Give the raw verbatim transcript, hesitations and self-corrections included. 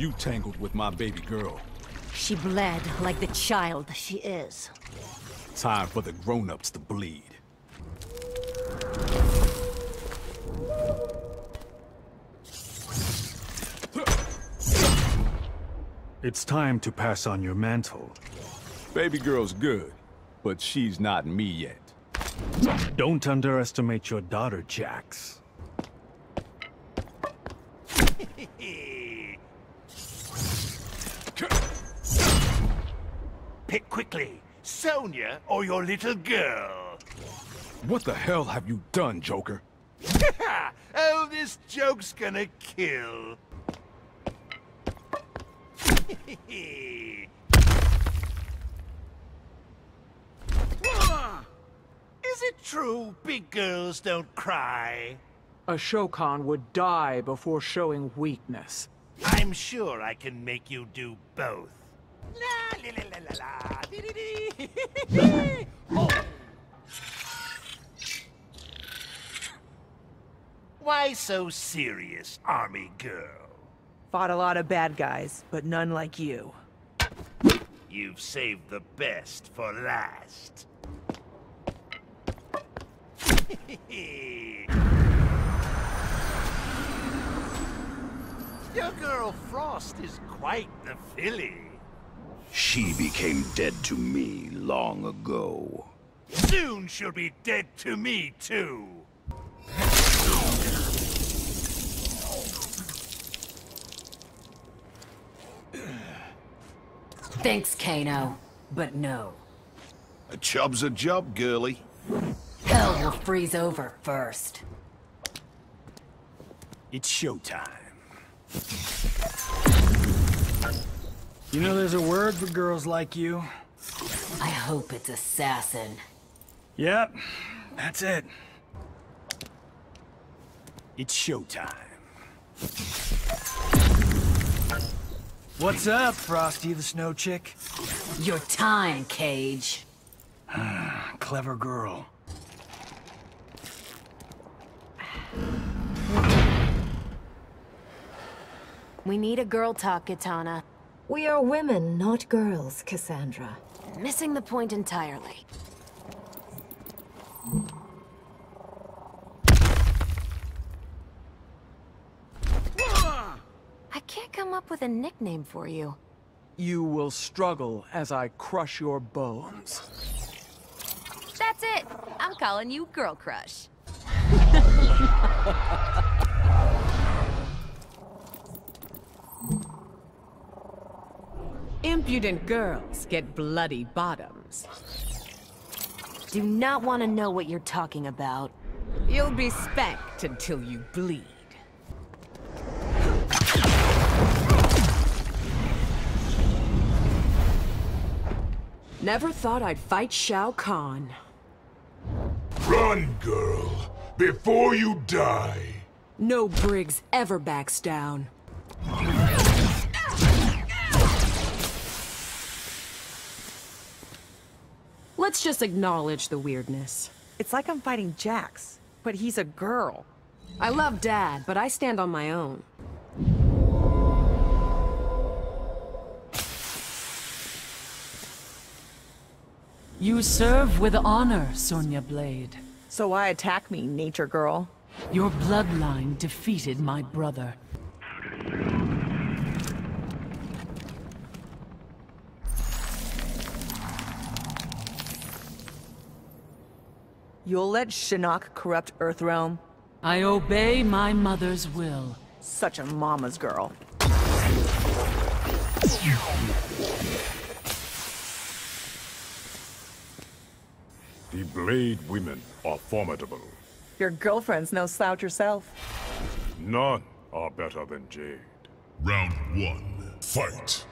You tangled with my baby girl. She bled like the child she is. Time for the grown-ups to bleed. It's time to pass on your mantle. Baby girl's good, but she's not me yet. Don't underestimate your daughter, Jax. Pick quickly, Sonya or your little girl. What the hell have you done, Joker? Oh, this joke's gonna kill. Is it true big girls don't cry? A Shokan would die before showing weakness. I'm sure I can make you do both. La la la la la. Dee dee dee. Oh. Why so serious, army girl? Fought a lot of bad guys, but none like you. You've saved the best for last. Your girl Frost is quite the filly. She became dead to me long ago. Soon she'll be dead to me, too. Thanks, Kano, but no. A chub's a job, girly. Hell will freeze over first. It's showtime. You know there's a word for girls like you? I hope it's assassin. Yep, that's it. It's showtime. What's up, Frosty the Snow Chick? Your time, Cage. Clever girl. We need a girl talk, Katana. We are women, not girls, Cassandra. Missing the point entirely. I can't come up with a nickname for you. You will struggle as I crush your bones. That's it. I'm calling you Girl Crush. Impudent girls get bloody bottoms. Do not want to know what you're talking about. You'll be spanked until you bleed. Never thought I'd fight Shao Kahn. Run, girl, before you die. No Briggs ever backs down. Let's just acknowledge the weirdness. It's like I'm fighting Jax, but he's a girl. I love Dad, but I stand on my own. You serve with honor, Sonya Blade. So why attack me, nature girl? Your bloodline defeated my brother. You'll let Shinnok corrupt Earthrealm? I obey my mother's will. Such a mama's girl. The Blade women are formidable. Your girlfriend's no slouch herself. None are better than Jade. Round one, fight!